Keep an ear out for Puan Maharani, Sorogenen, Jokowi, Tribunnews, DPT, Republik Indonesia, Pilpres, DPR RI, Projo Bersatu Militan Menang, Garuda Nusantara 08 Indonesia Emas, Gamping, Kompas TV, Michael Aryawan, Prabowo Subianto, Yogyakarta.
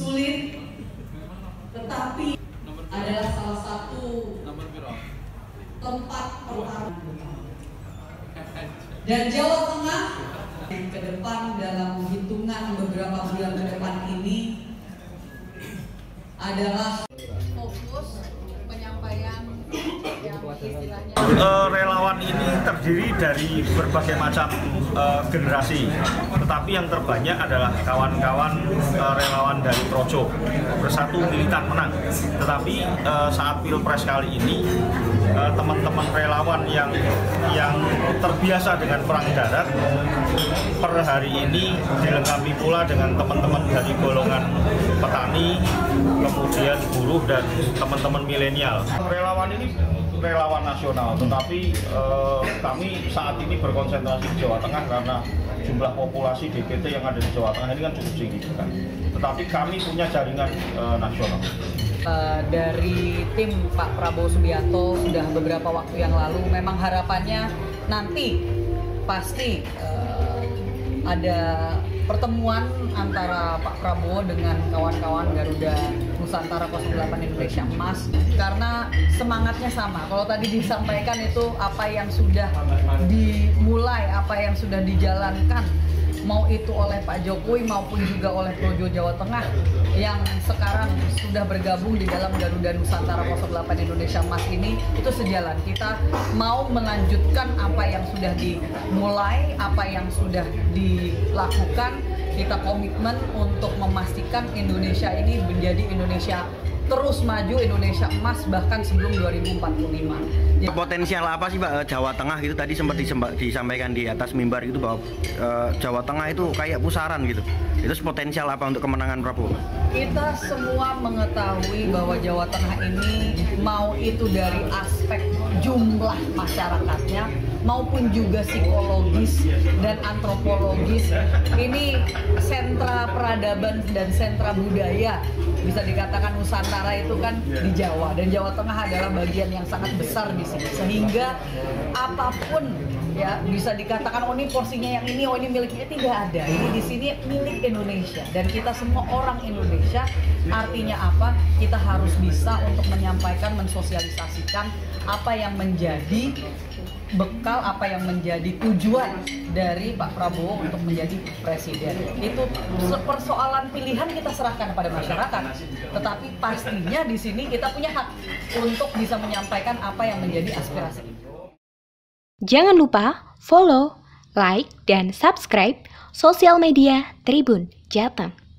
sulit, tetapi adalah salah satu tempat pertarungan. Dan Jawa Tengah ke depan dalam hitungan beberapa bulan ke depan ini adalah fokus penyampaian yang istilahnya. Relawan ini terdiri dari berbagai macam generasi, tetapi yang terbanyak adalah kawan-kawan relawan dari Projo Bersatu Militan Menang. Tetapi saat Pilpres kali ini teman-teman relawan yang terbiasa dengan perang darat per hari ini dilengkapi pula dengan teman-teman dari golongan petani, kemudian buruh dan teman-teman milenial. Relawan ini relawan nasional, tetapi kami saat ini berkonsentrasi di Jawa Tengah karena jumlah populasi DPT yang ada di Jawa Tengah ini kan cukup tinggi, kan? Tetapi kami punya jaringan nasional. Dari tim Pak Prabowo Subianto sudah beberapa waktu yang lalu, memang harapannya nanti pasti ada pertemuan antara Pak Prabowo dengan kawan-kawan Garuda Nusantara 08 Indonesia Emas, karena semangatnya sama. Kalau tadi disampaikan itu apa yang sudah dimulai, apa yang sudah dijalankan, mau itu oleh Pak Jokowi maupun juga oleh Projo Jawa Tengah yang sekarang sudah bergabung di dalam Garuda Nusantara 08 Indonesia Emas ini, itu sejalan. Kita mau melanjutkan apa yang sudah dimulai, apa yang sudah dilakukan. Kita komitmen untuk memastikan Indonesia ini menjadi Indonesia terus maju, Indonesia emas bahkan sebelum 2045. Ya. Potensial apa sih Pak Jawa Tengah gitu, tadi sempat disampaikan di atas mimbar gitu bahwa Jawa Tengah itu kayak pusaran gitu. Itu potensial apa untuk kemenangan Prabowo? Kita semua mengetahui bahwa Jawa Tengah ini mau itu dari aspek jumlah masyarakatnya maupun juga psikologis dan antropologis, ini sentra peradaban dan sentra budaya, bisa dikatakan Nusantara itu kan di Jawa, dan Jawa Tengah adalah bagian yang sangat besar di sini, sehingga apapun ya bisa dikatakan oh ini porsinya yang ini, oh ini miliknya, tidak ada. Ini di sini milik Indonesia dan kita semua orang Indonesia. Artinya apa? Kita harus bisa untuk menyampaikan, mensosialisasikan apa yang menjadi bekal, apa yang menjadi tujuan dari Pak Prabowo untuk menjadi presiden. Itu persoalan pilihan kita serahkan pada masyarakat, tetapi pastinya di sini kita punya hak untuk bisa menyampaikan apa yang menjadi aspirasi. Jangan lupa follow, like, dan subscribe sosial media Tribun Jateng.